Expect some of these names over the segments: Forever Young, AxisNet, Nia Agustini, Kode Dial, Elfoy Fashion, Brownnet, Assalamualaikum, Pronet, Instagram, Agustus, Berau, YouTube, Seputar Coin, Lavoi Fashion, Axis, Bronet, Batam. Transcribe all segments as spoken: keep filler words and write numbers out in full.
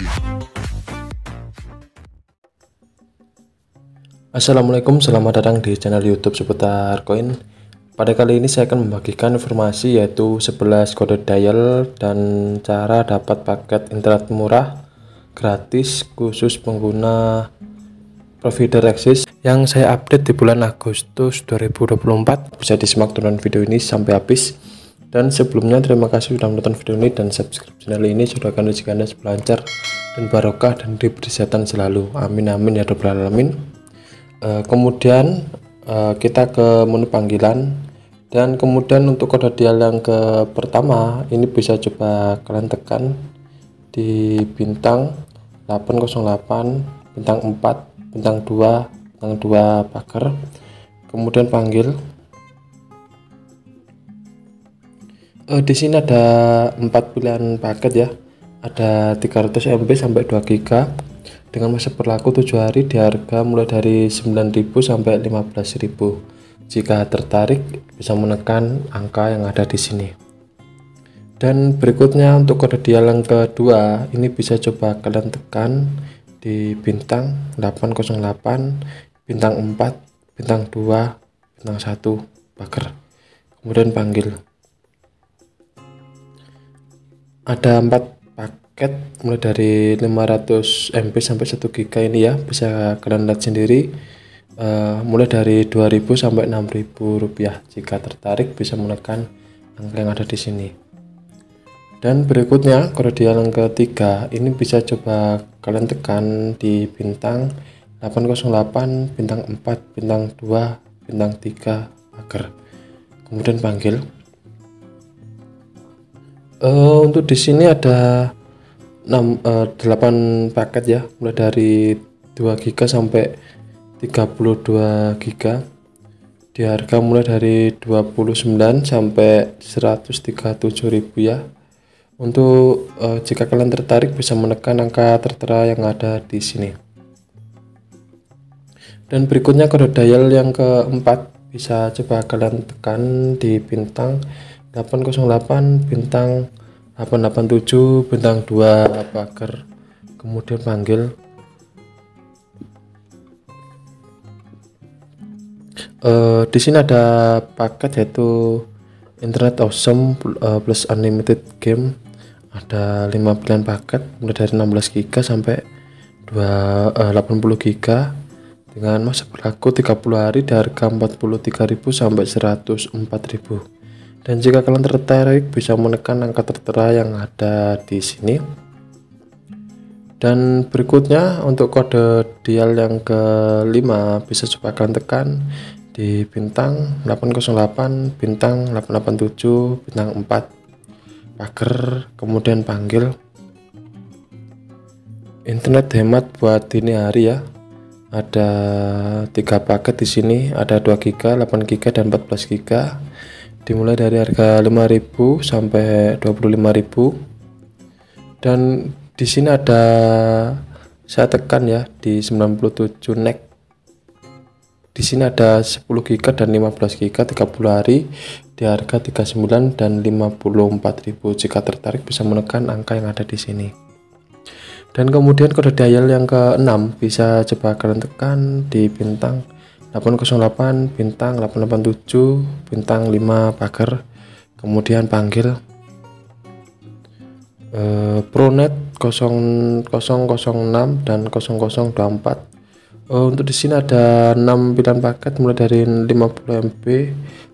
lagi. Assalamualaikum, selamat datang di channel YouTube Seputar Coin. Pada kali ini saya akan membagikan informasi yaitu sebelas kode dial dan cara dapat paket internet murah gratis khusus pengguna provider Axis yang saya update di bulan Agustus dua ribu dua puluh empat. Bisa disimak tonton video ini sampai habis. Dan sebelumnya terima kasih sudah menonton video ini dan subscribe channel ini, doakan rezeki Anda lancar dan barokah dan diberi kesehatan selalu. Amin amin ya rabbal alamin. E, kemudian e, kita ke menu panggilan dan kemudian untuk kode dial yang ke pertama ini bisa coba kalian tekan di bintang delapan nol delapan, bintang empat, bintang dua, bintang dua pagar, kemudian panggil. Eh, di sini ada empat pilihan paket ya, ada tiga ratus M B sampai dua giga dengan masa berlaku tujuh hari di harga mulai dari sembilan ribu sampai lima belas ribu. Jika tertarik bisa menekan angka yang ada di sini. Dan berikutnya untuk kode dial yang kedua ini bisa coba kalian tekan di bintang delapan nol delapan, bintang empat, bintang dua, bintang satu pagar, kemudian panggil. Ada empat paket mulai dari lima ratus M B sampai satu giga ini ya, bisa kalian lihat sendiri. Uh, mulai dari dua ribu sampai enam ribu rupiah. Jika tertarik bisa menekan angka yang ada di sini. Dan berikutnya kode dial yang ketiga ini bisa coba kalian tekan di bintang delapan nol delapan, bintang empat, bintang dua, bintang tiga pagar, kemudian panggil. Uh, untuk di sini ada enam, uh, delapan paket ya, mulai dari dua giga sampai tiga puluh dua giga di harga mulai dari dua puluh sembilan sampai seratus tiga puluh tujuh ribu ya. Untuk uh, jika kalian tertarik bisa menekan angka tertera yang ada di sini. Dan berikutnya kode dial yang keempat bisa coba kalian tekan di bintang delapan nol delapan, bintang delapan delapan tujuh, bintang dua pagar, kemudian panggil. Uh, di sini ada paket yaitu Internet Awesome plus Unlimited Game, ada lima pilihan paket mulai dari enam belas giga sampai delapan puluh giga dengan masa berlaku tiga puluh hari di harga empat puluh tiga ribu sampai seratus empat ribu. Dan jika kalian tertarik bisa menekan angka tertera yang ada di sini. Dan berikutnya untuk kode dial yang kelima bisa coba kalian tekan di bintang delapan nol delapan, bintang delapan delapan tujuh, bintang empat pagar, kemudian panggil. Internet hemat buat dini hari ya, ada tiga paket di sini, ada dua giga, delapan giga dan empat belas giga. Dimulai dari harga lima ribu sampai dua puluh lima ribu. Dan di sini ada saya tekan ya di sembilan puluh tujuh nek. Di sini ada sepuluh giga dan lima belas giga tiga puluh hari di harga tiga puluh sembilan dan lima puluh empat ribu. Jika tertarik bisa menekan angka yang ada di sini. Dan kemudian kode dial yang keenam bisa coba kalian tekan di bintang delapan nol delapan, bintang delapan delapan tujuh, bintang lima pagar, kemudian panggil. eh, Pronet nol nol nol enam dan nol nol dua empat. eh, Untuk di sini ada enam pilihan paket mulai dari lima puluh M B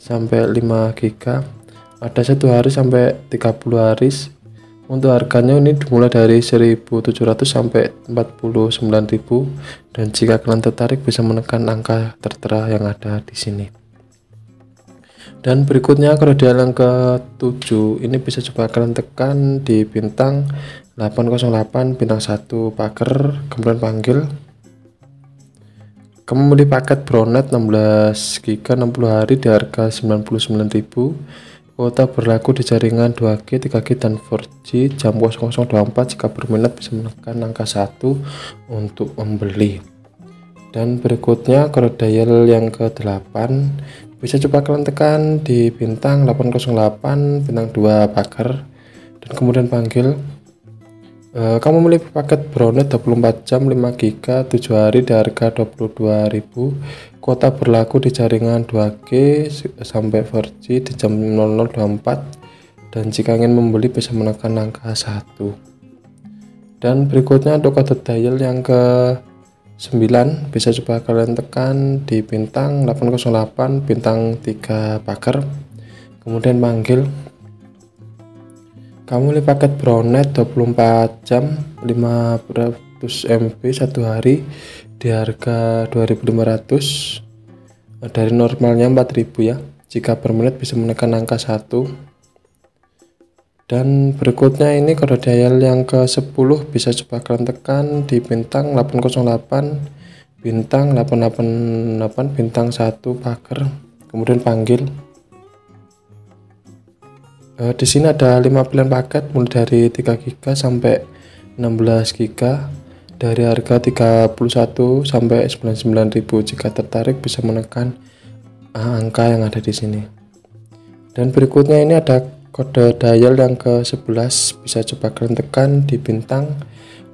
sampai lima giga. Ada satu hari sampai tiga puluh hari. Untuk harganya ini dimulai dari seribu tujuh ratus sampai empat puluh sembilan ribu. Dan jika kalian tertarik bisa menekan angka tertera yang ada di sini. Dan berikutnya kode dial yang ketujuh ini bisa coba kalian tekan di bintang delapan nol delapan, bintang satu pagar, kemudian panggil. Kembali paket Bronet enam belas giga enam puluh hari di harga sembilan puluh sembilan ribu. Kuota berlaku di jaringan dua G, tiga G dan empat G jam nol nol dua empat. Jika berminat bisa menekan angka satu untuk membeli. Dan berikutnya kode dial yang ke-delapan bisa coba kalian tekan di bintang delapan nol delapan, bintang dua pagar, dan kemudian panggil. Uh, kamu beli paket Brownnet dua puluh empat jam lima giga tujuh hari di harga dua puluh dua ribu, kuota berlaku di jaringan dua G sampai empat G di jam nol nol dua puluh empat, dan jika ingin membeli bisa menekan angka satu. Dan berikutnya untuk kode dial yang ke sembilan, bisa coba kalian tekan di bintang delapan nol delapan bintang tiga pagar, kemudian panggil. Kamu beli paket Brownnet dua puluh empat jam lima ratus M B satu hari di harga dua ribu lima ratus, dari normalnya empat ribu ya. Jika per menit bisa menekan angka satu. Dan berikutnya ini kode dial yang ke sepuluh, bisa coba kalian tekan di bintang delapan nol delapan bintang delapan delapan delapan bintang satu pagar, kemudian panggil. Di sini ada lima pilihan paket mulai dari tiga giga sampai enam belas giga dari harga tiga puluh satu sampai sembilan puluh sembilan ribu. Jika tertarik bisa menekan angka yang ada di sini. Dan berikutnya ini ada kode dial yang ke sebelas, bisa coba kalian tekan di bintang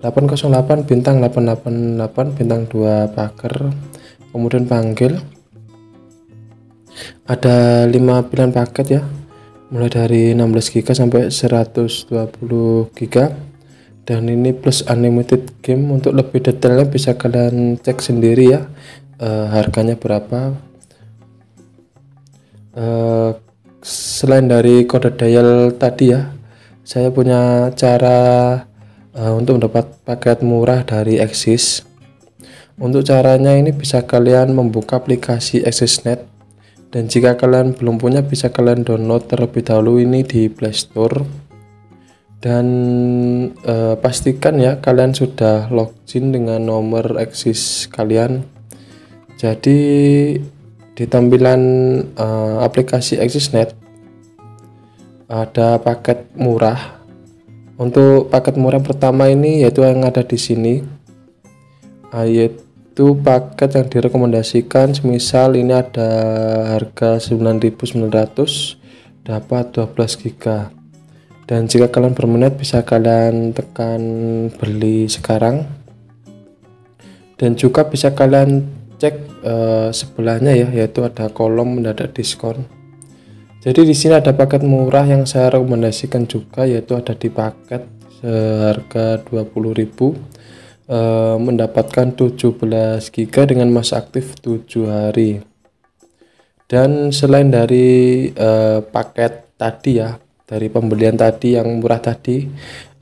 delapan nol delapan bintang delapan delapan delapan bintang dua pagar, kemudian panggil. Ada lima pilihan paket ya, mulai dari enam belas giga sampai seratus dua puluh giga, dan ini plus unlimited game. Untuk lebih detailnya bisa kalian cek sendiri ya, e, harganya berapa. E, selain dari kode dial tadi ya, saya punya cara e, untuk mendapat paket murah dari Axis. Untuk caranya ini bisa kalian membuka aplikasi AxisNet, dan jika kalian belum punya bisa kalian download terlebih dahulu ini di Play Store. Dan eh, pastikan ya kalian sudah login dengan nomor Axis kalian. Jadi di tampilan eh, aplikasi AxisNet ada paket murah. Untuk paket murah pertama ini yaitu yang ada di sini, yaitu itu paket yang direkomendasikan. Semisal ini ada harga sembilan ribu sembilan ratus dapat dua belas giga, dan jika kalian berminat bisa kalian tekan beli sekarang. Dan juga bisa kalian cek eh, sebelahnya ya, yaitu ada kolom mendadak diskon. Jadi di sini ada paket murah yang saya rekomendasikan juga, yaitu ada di paket seharga dua puluh ribu mendapatkan tujuh belas giga dengan masa aktif tujuh hari. Dan selain dari uh, paket tadi ya, dari pembelian tadi yang murah tadi,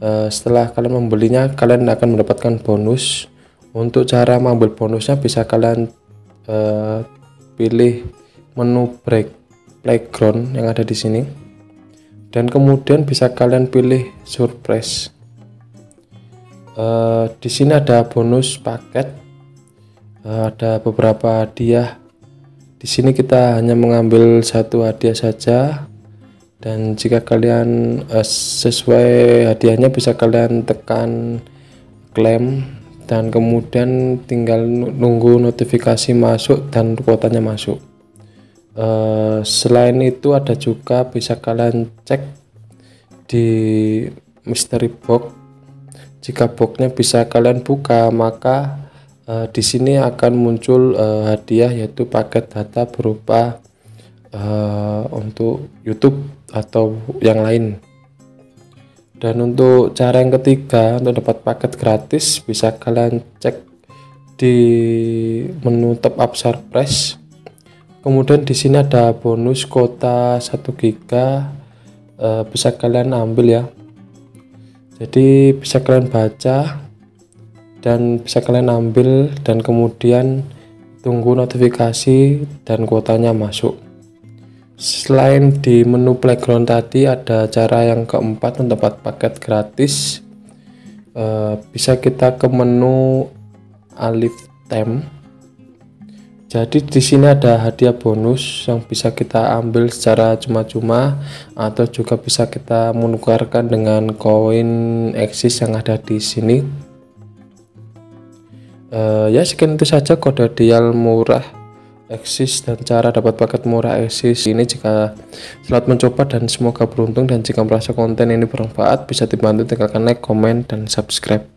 uh, setelah kalian membelinya kalian akan mendapatkan bonus. Untuk cara mengambil bonusnya bisa kalian uh, pilih menu break playground yang ada di sini, dan kemudian bisa kalian pilih surprise. Uh, di sini ada bonus paket, uh, ada beberapa hadiah. Di sini kita hanya mengambil satu hadiah saja, dan jika kalian uh, sesuai hadiahnya bisa kalian tekan klaim, dan kemudian tinggal nunggu notifikasi masuk dan kuotanya masuk. Uh, selain itu ada juga bisa kalian cek di mystery box. Jika boxnya bisa kalian buka, maka uh, di sini akan muncul uh, hadiah, yaitu paket data berupa uh, untuk YouTube atau yang lain. Dan untuk cara yang ketiga, untuk dapat paket gratis, bisa kalian cek di menu top up surprise. Kemudian di sini ada bonus kuota satu giga, uh, bisa kalian ambil ya. Jadi bisa kalian baca dan bisa kalian ambil, dan kemudian tunggu notifikasi dan kuotanya masuk. Selain di menu playground tadi ada cara yang keempat untuk dapat paket gratis. E, bisa kita ke menu alif time. Jadi di sini ada hadiah bonus yang bisa kita ambil secara cuma-cuma, atau juga bisa kita menukarkan dengan koin Axis yang ada di sini. Uh, ya sekian itu saja kode dial murah Axis dan cara dapat paket murah Axis ini. Jika selamat mencoba dan semoga beruntung, dan jika merasa konten ini bermanfaat bisa dibantu, tinggalkan like, komen, dan subscribe.